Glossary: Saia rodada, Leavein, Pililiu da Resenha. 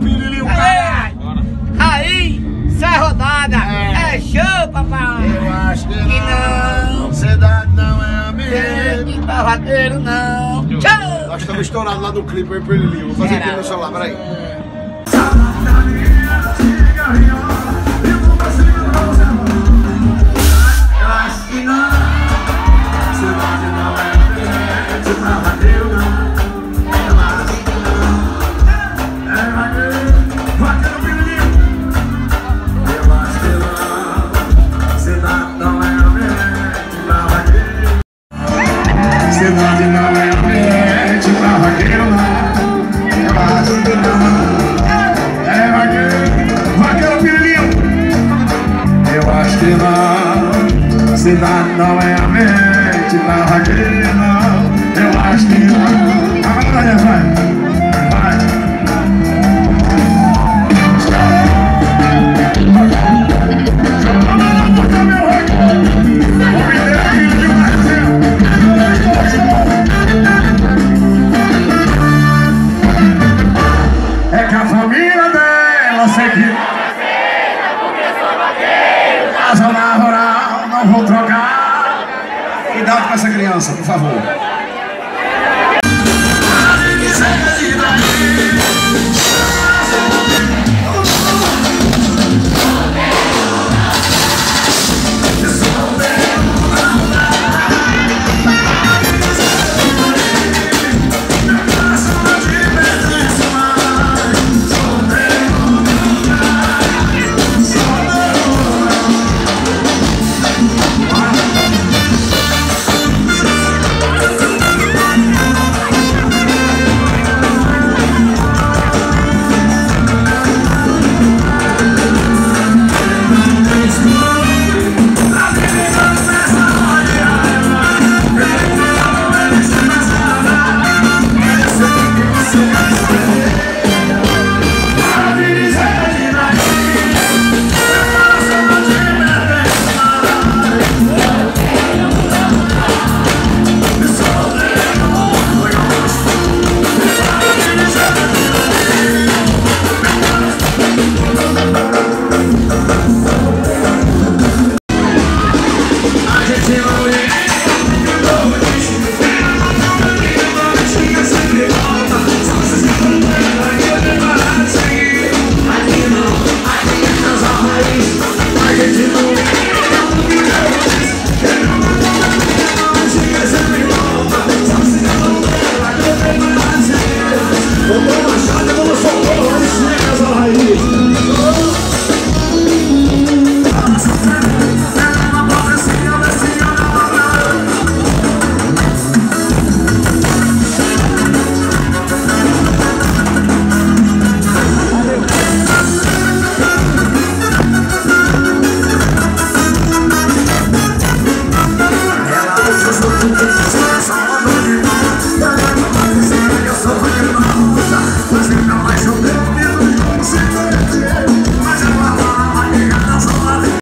pirulil, caralho. Aí, sai rodada. É show, papai. Eu acho que não. Cidade não é ambiente. E barradeiro não. Tchau. Nós estamos estourados lá no clipe, aí, pirulil. Vou fazer aqui no celular, peraí. Cidade não é ambiente pra vaqueiro não. É barradeiro não. É vaqueiro, vaqueiro pirulil. Eu acho que não. Cidade não é ambiente pra vaqueiro não. Eu acho que não. A batalha vai. Cuidado com essa criança, por favor.